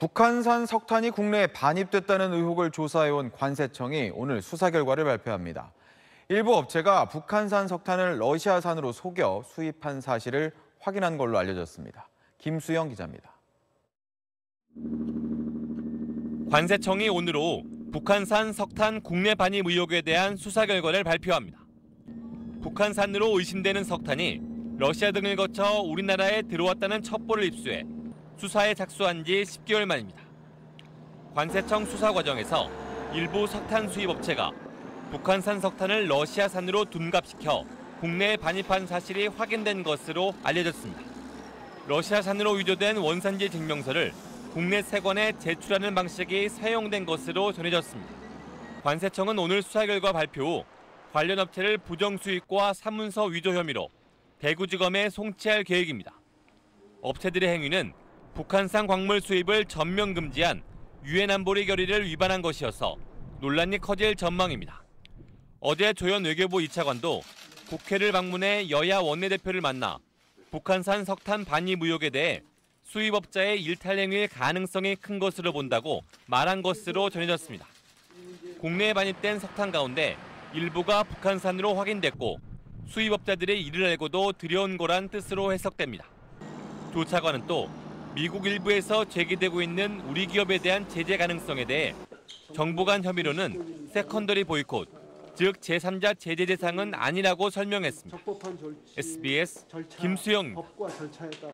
북한산 석탄이 국내에 반입됐다는 의혹을 조사해온 관세청이 오늘 수사 결과를 발표합니다. 일부 업체가 북한산 석탄을 러시아산으로 속여 수입한 사실을 확인한 걸로 알려졌습니다. 김수영 기자입니다. 관세청이 오늘 오후 북한산 석탄 국내 반입 의혹에 대한 수사 결과를 발표합니다. 북한산으로 의심되는 석탄이 러시아 등을 거쳐 우리나라에 들어왔다는 첩보를 입수해 수사에 착수한 지 10개월 만입니다. 관세청 수사 과정에서 일부 석탄 수입 업체가 북한산 석탄을 러시아산으로 둔갑시켜 국내에 반입한 사실이 확인된 것으로 알려졌습니다. 러시아산으로 위조된 원산지 증명서를 국내 세관에 제출하는 방식이 사용된 것으로 전해졌습니다. 관세청은 오늘 수사 결과 발표 후 관련 업체를 부정수익과 사문서 위조 혐의로 대구지검에 송치할 계획입니다. 업체들의 행위는 북한산 광물 수입을 전면 금지한 유엔 안보리 결의를 위반한 것이어서 논란이 커질 전망입니다. 어제 조현 외교부 2차관도 국회를 방문해 여야 원내대표를 만나 북한산 석탄 반입 의혹에 대해 수입업자의 일탈 행위의 가능성이 큰 것으로 본다고 말한 것으로 전해졌습니다. 국내에 반입된 석탄 가운데 일부가 북한산으로 확인됐고 수입업자들의 이를 알고도 들여온 거란 뜻으로 해석됩니다. 조 차관은 또 미국 일부에서 제기되고 있는 우리 기업에 대한 제재 가능성에 대해 정부 간 혐의로는 세컨더리 보이콧, 즉 제3자 제재 대상은 아니라고 설명했습니다. SBS 김수영입니다.